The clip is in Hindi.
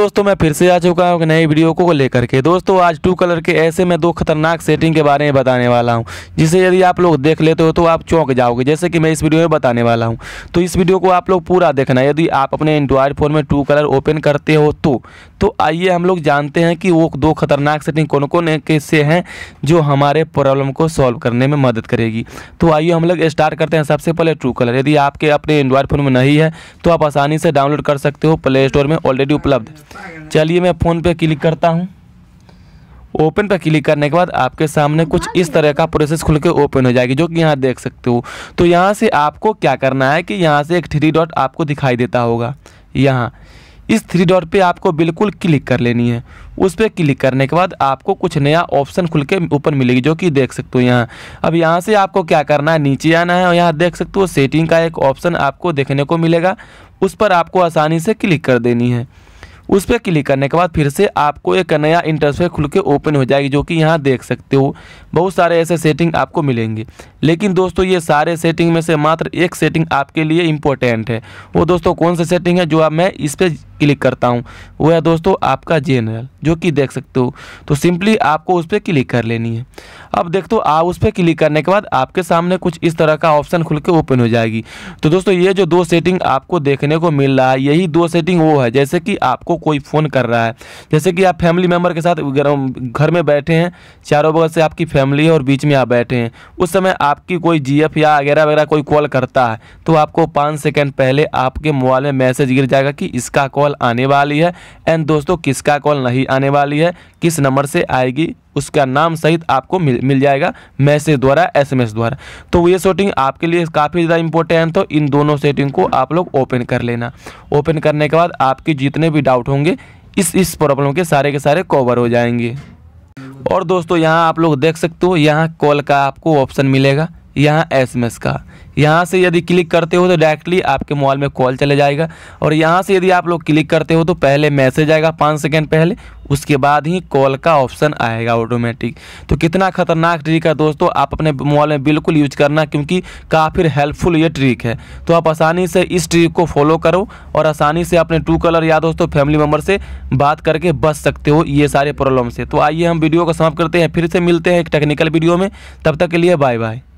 दोस्तों मैं फिर से आ चुका हूँ नई वीडियो को लेकर के। दोस्तों आज ट्रू कलर के ऐसे में दो खतरनाक सेटिंग के बारे में बताने वाला हूँ, जिसे यदि आप लोग देख लेते हो तो आप चौंक जाओगे, जैसे कि मैं इस वीडियो में बताने वाला हूँ। तो इस वीडियो को आप लोग पूरा देखना। यदि आप अपने एंड्रॉयड फ़ोन में ट्रू कलर ओपन करते हो तो आइए हम लोग जानते हैं कि वो दो खतरनाक सेटिंग कौन कौन कैसे हैं जो हमारे प्रॉब्लम को सॉल्व करने में मदद करेगी। तो आइए हम लोग स्टार्ट करते हैं। सबसे पहले ट्रू कलर, यदि आपके अपने एंड्रॉयड फ़ोन में नहीं है तो आप आसानी से डाउनलोड कर सकते हो, प्ले स्टोर में ऑलरेडी उपलब्ध। चलिए मैं फ़ोन पे क्लिक करता हूँ। ओपन पर क्लिक करने के बाद आपके सामने कुछ इस तरह का प्रोसेस खुल के ओपन हो जाएगी, जो कि यहाँ देख सकते हो। तो यहाँ से आपको क्या करना है कि यहाँ से एक थ्री डॉट आपको दिखाई देता होगा, यहाँ इस थ्री डॉट पे आपको बिल्कुल क्लिक कर लेनी है। उस पर क्लिक करने के बाद आपको कुछ नया ऑप्शन खुल के ऊपर मिलेगी, जो कि देख सकते हो यहाँ। अब यहाँ से आपको क्या करना है, नीचे आना है और यहाँ देख सकते हो सेटिंग का एक ऑप्शन आपको देखने को मिलेगा, उस पर आपको आसानी से क्लिक कर देनी है। उस पर क्लिक करने के बाद फिर से आपको एक नया इंटरफेस खुल के ओपन हो जाएगी, जो कि यहाँ देख सकते हो। बहुत सारे ऐसे सेटिंग आपको मिलेंगे, लेकिन दोस्तों ये सारे सेटिंग में से मात्र एक सेटिंग आपके लिए इम्पोर्टेंट है। वो दोस्तों कौन सी सेटिंग है जो अब मैं इस पर क्लिक करता हूँ, वो है दोस्तों आपका जनरल, जो कि देख सकते हो। तो सिंपली आपको उस पर क्लिक कर लेनी है। अब देखो आप उस पर क्लिक करने के बाद आपके सामने कुछ इस तरह का ऑप्शन खुल के ओपन हो जाएगी। तो दोस्तों ये जो दो सेटिंग आपको देखने को मिल रहा है, यही दो सेटिंग वो है जैसे कि आपको कोई फ़ोन कर रहा है, जैसे कि आप फैमिली मेम्बर के साथ घर में बैठे हैं, चारों बगल से आपकी फैमिली है और बीच में आप बैठे हैं। उस समय आपकी कोई जीएफ या वगैरह वगैरह कोई कॉल करता है तो आपको 5 सेकंड पहले आपके मोबाइल में मैसेज गिर जाएगा कि इसका कॉल आने वाली है एंड दोस्तों किसका कॉल नहीं आने वाली है, किस नंबर से आएगी, उसका नाम सहित आपको मिल जाएगा मैसेज द्वारा, एसएमएस द्वारा। तो ये सेटिंग आपके लिए काफ़ी ज़्यादा इंपॉर्टेंट है। इन दोनों सेटिंग को आप लोग ओपन कर लेना। ओपन करने के बाद आपके जितने भी डाउट होंगे इस प्रॉब्लम के सारे कवर हो जाएंगे। और दोस्तों यहाँ आप लोग देख सकते हो, यहाँ कॉल का आपको ऑप्शन मिलेगा, यहाँ एसएमएस का। यहाँ से यदि क्लिक करते हो तो डायरेक्टली आपके मोबाइल में कॉल चले जाएगा, और यहाँ से यदि आप लोग क्लिक करते हो तो पहले मैसेज आएगा 5 सेकंड पहले, उसके बाद ही कॉल का ऑप्शन आएगा ऑटोमेटिक। तो कितना खतरनाक ट्रिक है दोस्तों, आप अपने मोबाइल में बिल्कुल यूज करना, क्योंकि काफ़ी हेल्पफुल ये ट्रिक है। तो आप आसानी से इस ट्रिक को फॉलो करो और आसानी से अपने ट्रू कलर या दोस्तों फैमिली मेम्बर से बात करके बच सकते हो ये सारे प्रॉब्लम से। तो आइए हम वीडियो को समाप्त करते हैं, फिर से मिलते हैं एक टेक्निकल वीडियो में। तब तक के लिए बाय बाय।